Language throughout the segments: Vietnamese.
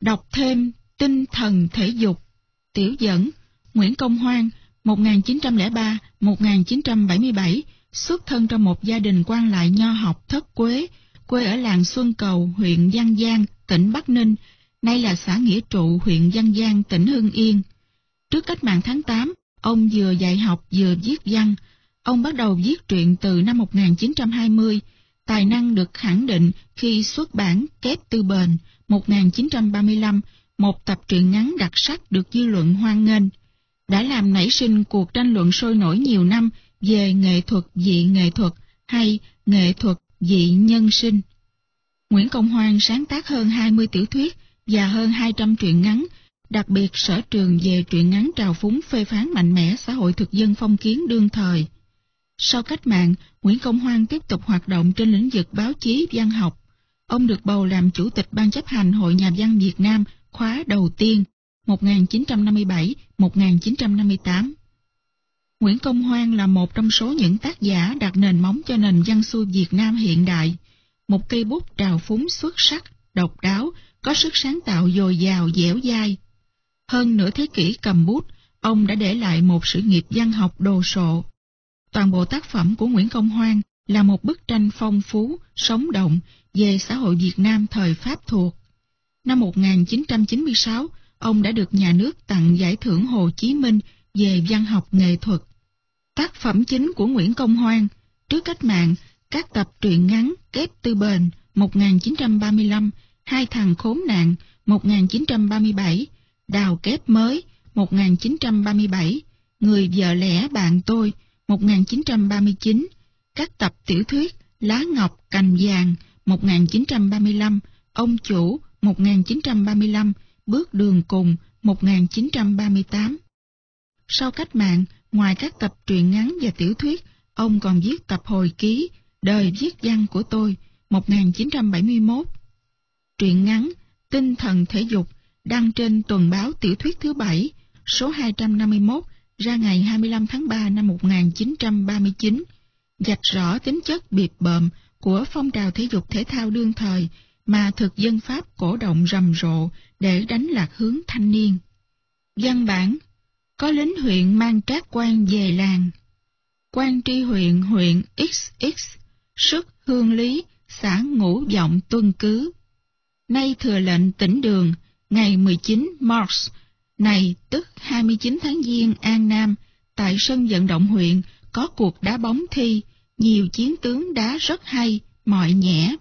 Đọc thêm Tinh thần thể dục, tiểu dẫn Nguyễn Công Hoan 1903-1977, xuất thân trong một gia đình quan lại nho học thất quế, quê ở làng Xuân Cầu, huyện Văn Giang, tỉnh Bắc Ninh, nay là xã Nghĩa Trụ, huyện Văn Giang, tỉnh Hưng Yên. Trước cách mạng tháng 8, ông vừa dạy học vừa viết văn. Ông bắt đầu viết truyện từ năm 1920, tài năng được khẳng định khi xuất bản Kép Tư Bền 1935, một tập truyện ngắn đặc sắc được dư luận hoan nghênh, đã làm nảy sinh cuộc tranh luận sôi nổi nhiều năm về nghệ thuật dị nghệ thuật hay nghệ thuật dị nhân sinh. Nguyễn Công Hoan sáng tác hơn 20 tiểu thuyết và hơn 200 truyện ngắn, đặc biệt sở trường về truyện ngắn trào phúng phê phán mạnh mẽ xã hội thực dân phong kiến đương thời. Sau cách mạng, Nguyễn Công Hoan tiếp tục hoạt động trên lĩnh vực báo chí văn học. Ông được bầu làm Chủ tịch Ban chấp hành Hội Nhà văn Việt Nam khóa đầu tiên 1957-1958. Nguyễn Công Hoan là một trong số những tác giả đặt nền móng cho nền văn xuôi Việt Nam hiện đại, một cây bút trào phúng xuất sắc, độc đáo, có sức sáng tạo dồi dào, dẻo dai. Hơn nửa thế kỷ cầm bút, ông đã để lại một sự nghiệp văn học đồ sộ. Toàn bộ tác phẩm của Nguyễn Công Hoan là một bức tranh phong phú, sống động về xã hội Việt Nam thời Pháp thuộc. Năm 1996, ông đã được nhà nước tặng giải thưởng Hồ Chí Minh về văn học nghệ thuật. Tác phẩm chính của Nguyễn Công Hoan trước cách mạng, các tập truyện ngắn Kép Tư Bền 1935, Hai thằng khốn nạn 1937, Đào kép mới 1937, Người vợ lẽ bạn tôi 1939, các tập tiểu thuyết Lá ngọc, cành vàng 1935, Ông chủ 1935, Bước đường cùng 1938. Sau cách mạng, ngoài các tập truyện ngắn và tiểu thuyết, ông còn viết tập hồi ký Đời viết văn của tôi 1971. Truyện ngắn Tinh thần thể dục đăng trên tuần báo Tiểu thuyết thứ 7, số 251, ra ngày 25 tháng 3 năm 1939, vạch rõ tính chất bịp bợm của phong trào thể dục thể thao đương thời mà thực dân Pháp cổ động rầm rộ để đánh lạc hướng thanh niên. Văn bản: có lính huyện mang trác quan về làng. Quan tri huyện XX, sức Hương Lý, xã Ngũ Vọng tuân cứ. Nay thừa lệnh tỉnh Đường, ngày 19 Mars, này tức 29 tháng Giêng An Nam, tại sân vận động huyện có cuộc đá bóng thi, nhiều chiến tướng đá rất hay, mọi nhẽ.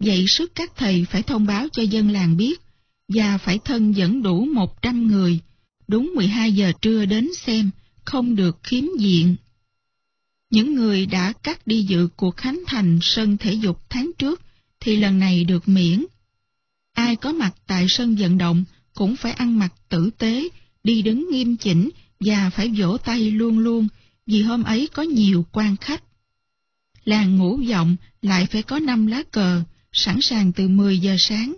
Vậy sức các thầy phải thông báo cho dân làng biết, và phải thân dẫn đủ 100 người, đúng 12 giờ trưa đến xem, không được khiếm diện. Những người đã cắt đi dự cuộc khánh thành sân thể dục tháng trước thì lần này được miễn. Ai có mặt tại sân vận động cũng phải ăn mặc tử tế, đi đứng nghiêm chỉnh và phải vỗ tay luôn luôn, vì hôm ấy có nhiều quan khách. Làng Ngũ Vọng lại phải có 5 lá cờ, sẵn sàng từ 10 giờ sáng.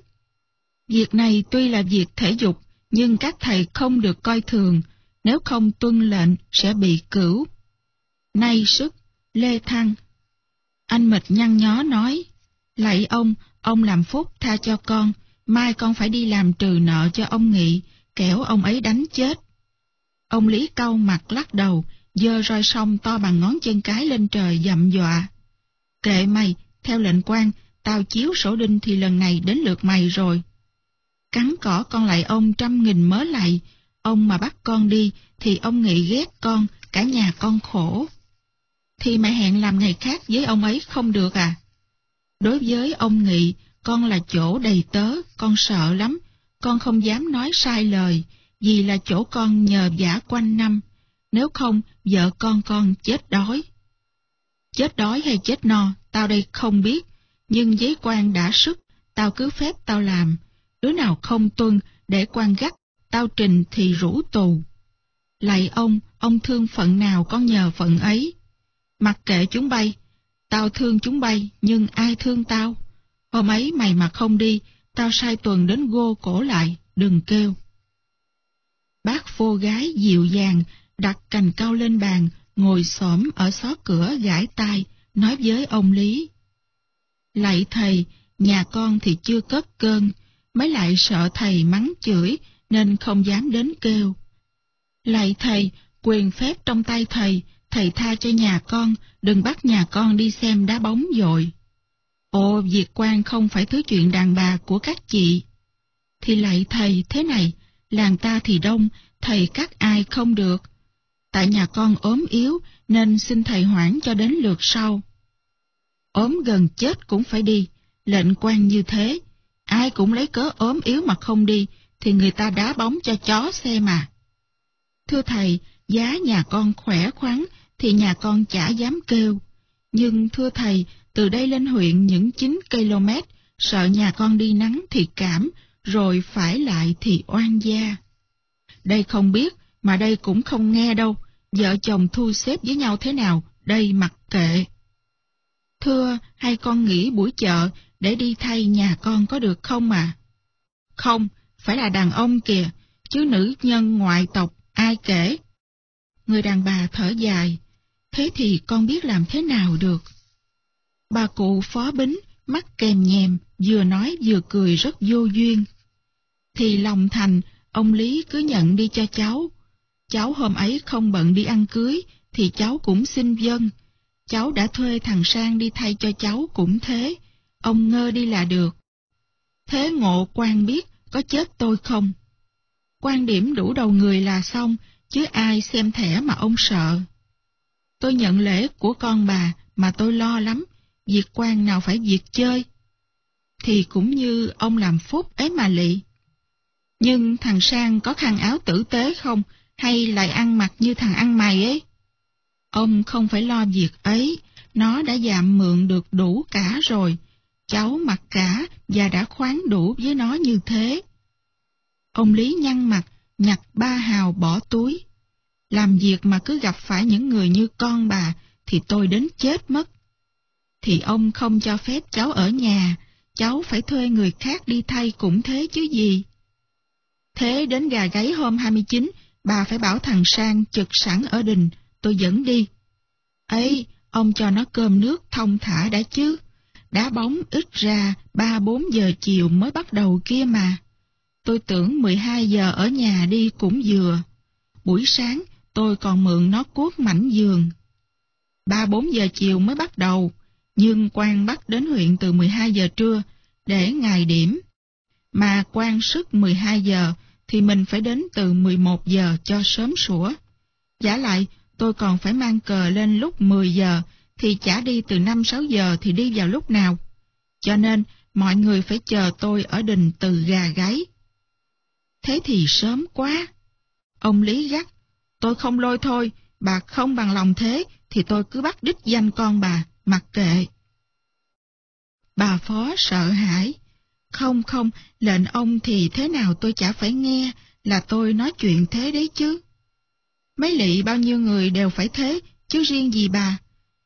Việc này tuy là việc thể dục, nhưng các thầy không được coi thường, nếu không tuân lệnh sẽ bị cửu. Nay sức Lê Thăng. Anh Mịch nhăn nhó nói: lạy ông làm phúc tha cho con, mai con phải đi làm trừ nợ cho ông Nghị, kẻo ông ấy đánh chết. Ông Lý cau mặt lắc đầu, giơ roi song to bằng ngón chân cái lên trời dậm dọa: kệ mày, theo lệnh quan, tao chiếu sổ đinh thì lần này đến lượt mày rồi. Cắn cỏ con lại ông trăm nghìn mớ lạy, ông mà bắt con đi thì ông Nghị ghét con, cả nhà con khổ. Thì mày hẹn làm ngày khác với ông ấy không được à? Đối với ông Nghị, con là chỗ đầy tớ, con sợ lắm, con không dám nói sai lời, vì là chỗ con nhờ vả quanh năm, nếu không vợ con chết đói. Chết đói hay chết no, tao đây không biết, nhưng với quan đã sức, tao cứ phép tao làm, đứa nào không tuân để quan gắt, tao trình thì rủ tù. Lạy ông thương phận nào con nhờ phận ấy. Mặc kệ chúng bay, tao thương chúng bay, nhưng ai thương tao? Hôm ấy mày mà không đi, tao sai tuần đến gô cổ lại, đừng kêu. Bác vô gái dịu dàng, đặt cành cao lên bàn, ngồi xổm ở xó cửa gãi tai, nói với ông Lý: lạy thầy, nhà con thì chưa cất cơn, mới lại sợ thầy mắng chửi nên không dám đến kêu. Lạy thầy, quyền phép trong tay thầy tha cho nhà con, đừng bắt nhà con đi xem đá bóng dội. Ồ, việc quan không phải thứ chuyện đàn bà của các chị. Thì lạy thầy thế này, làng ta thì đông, thầy cắt ai không được. Tại nhà con ốm yếu nên xin thầy hoãn cho đến lượt sau. Ốm gần chết cũng phải đi, lệnh quan như thế, ai cũng lấy cớ ốm yếu mà không đi thì người ta đá bóng cho chó xem mà. Thưa thầy, giá nhà con khỏe khoắn thì nhà con chả dám kêu, nhưng thưa thầy, từ đây lên huyện những 9 km, sợ nhà con đi nắng thì cảm, rồi phải lại thì oan gia. Đây không biết, mà đây cũng không nghe đâu, vợ chồng thu xếp với nhau thế nào, đây mặc kệ. Thưa, hay con nghỉ buổi chợ để đi thay nhà con có được không à? Không, phải là đàn ông kìa, chứ nữ nhân ngoại tộc ai kể. Người đàn bà thở dài, thế thì con biết làm thế nào được? Bà cụ Phó Bính, mắt kèm nhèm, vừa nói vừa cười rất vô duyên. Thì lòng thành, ông Lý cứ nhận đi cho cháu. Cháu hôm ấy không bận đi ăn cưới, thì cháu cũng xin vâng. Cháu đã thuê thằng Sang đi thay cho cháu cũng thế, ông ngơ đi là được. Thế ngộ quan biết, có chết tôi không? Quan điểm đủ đầu người là xong, chứ ai xem thẻ mà ông sợ. Tôi nhận lễ của con bà mà tôi lo lắm, việc quan nào phải việc chơi. Thì cũng như ông làm phúc ấy mà lị. Nhưng thằng Sang có khăn áo tử tế không, hay lại ăn mặc như thằng ăn mày ấy? Ông không phải lo việc ấy, nó đã dạm mượn được đủ cả rồi, cháu mặc cả và đã khoán đủ với nó như thế. Ông Lý nhăn mặt, nhặt 3 hào bỏ túi. Làm việc mà cứ gặp phải những người như con bà thì tôi đến chết mất. Thì ông không cho phép cháu ở nhà, cháu phải thuê người khác đi thay cũng thế chứ gì. Thế đến gà gáy hôm 29, bà phải bảo thằng Sang trực sẵn ở đình, tôi dẫn đi. Ấy, ông cho nó cơm nước thông thả đã chứ, đá bóng ít ra 3-4 giờ chiều mới bắt đầu kia mà. Tôi tưởng 12 giờ ở nhà đi cũng vừa. Buổi sáng tôi còn mượn nó cuốc mảnh giường. 3-4 giờ chiều mới bắt đầu, nhưng quan bắt đến huyện từ 12 giờ trưa để ngày điểm. Mà quan sức 12 giờ thì mình phải đến từ 11 giờ cho sớm sủa. Giả lại tôi còn phải mang cờ lên lúc 10 giờ thì chả đi từ 5-6 giờ thì đi vào lúc nào. Cho nên mọi người phải chờ tôi ở đình từ gà gáy. Thế thì sớm quá. Ông Lý gắt, tôi không lôi thôi, bà không bằng lòng thế thì tôi cứ bắt đích danh con bà, mặc kệ. Bà Phó sợ hãi, không không, lệnh ông thì thế nào tôi chả phải nghe, là tôi nói chuyện thế đấy chứ. Mấy lị bao nhiêu người đều phải thế, chứ riêng gì bà.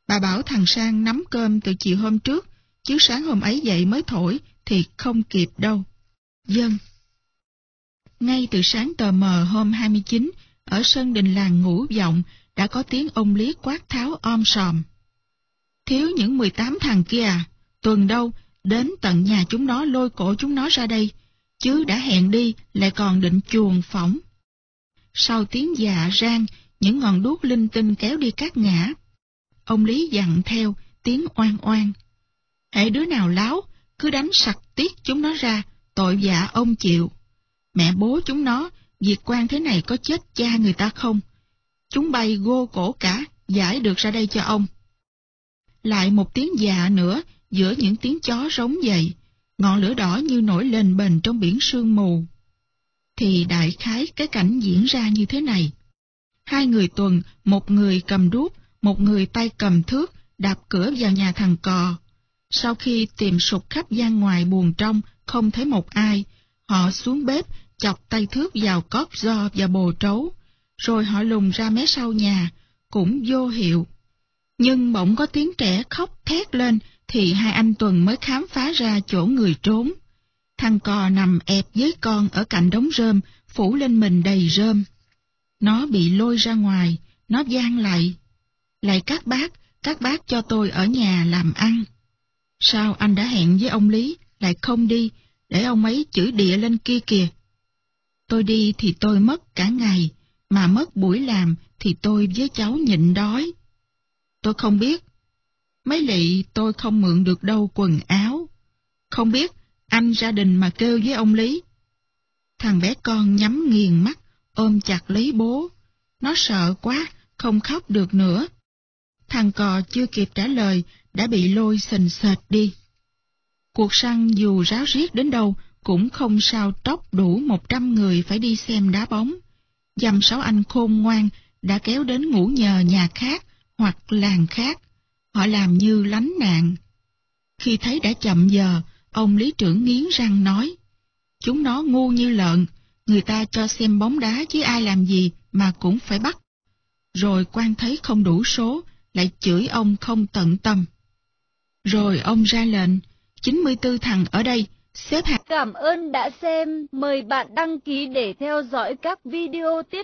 Bà bảo thằng Sang nắm cơm từ chiều hôm trước, chứ sáng hôm ấy dậy mới thổi thì không kịp đâu. Vâng. Ngay từ sáng tờ mờ hôm 29, ở sân đình làng Ngũ Vọng đã có tiếng ông Lý quát tháo om sòm. Thiếu những 18 thằng kia à, tuần đâu, đến tận nhà chúng nó lôi cổ chúng nó ra đây, chứ đã hẹn đi lại còn định chuồng phỏng. Sau tiếng dạ rang, những ngọn đuốc linh tinh kéo đi các ngã. Ông Lý dặn theo, tiếng oan oan. Hễ đứa nào láo, cứ đánh sặc tiết chúng nó ra, tội dạ ông chịu. Mẹ bố chúng nó, việc quan thế này có chết cha người ta không? Chúng bay gô cổ cả, giải được ra đây cho ông. Lại một tiếng dạ nữa, giữa những tiếng chó rống dậy, ngọn lửa đỏ như nổi lên bềnh trong biển sương mù. Thì đại khái cái cảnh diễn ra như thế này. 2 người tuần, một người cầm đuốc, một người tay cầm thước, đạp cửa vào nhà thằng Cò. Sau khi tìm sục khắp gian ngoài buồng trong, không thấy một ai, họ xuống bếp, chọc tay thước vào cóp do và bồ trấu, rồi họ lùng ra mé sau nhà, cũng vô hiệu. Nhưng bỗng có tiếng trẻ khóc thét lên, thì 2 anh Tuần mới khám phá ra chỗ người trốn. Thằng Cò nằm ẹp với con ở cạnh đống rơm, phủ lên mình đầy rơm. Nó bị lôi ra ngoài, nó van lạy. Lạy các bác cho tôi ở nhà làm ăn. Sao anh đã hẹn với ông Lý, lại không đi, để ông ấy chửi địa lên kia kìa. Tôi đi thì tôi mất cả ngày, mà mất buổi làm thì tôi với cháu nhịn đói. Tôi không biết, mấy lị tôi không mượn được đâu quần áo. Không biết, anh ra đình mà kêu với ông Lý. Thằng bé con nhắm nghiền mắt, ôm chặt lấy bố. Nó sợ quá, không khóc được nữa. Thằng cò chưa kịp trả lời, đã bị lôi sình sệt đi. Cuộc săn dù ráo riết đến đâu, cũng không sao tóc đủ 100 người phải đi xem đá bóng. Dăm sáu anh khôn ngoan đã kéo đến ngủ nhờ nhà khác hoặc làng khác. Họ làm như lánh nạn. Khi thấy đã chậm giờ, ông lý trưởng nghiến răng nói, chúng nó ngu như lợn, người ta cho xem bóng đá chứ ai làm gì mà cũng phải bắt. Rồi quan thấy không đủ số, lại chửi ông không tận tâm. Rồi ông ra lệnh, 94 thằng ở đây, xếp hàng. Cảm ơn đã xem, mời bạn đăng ký để theo dõi các video tiếp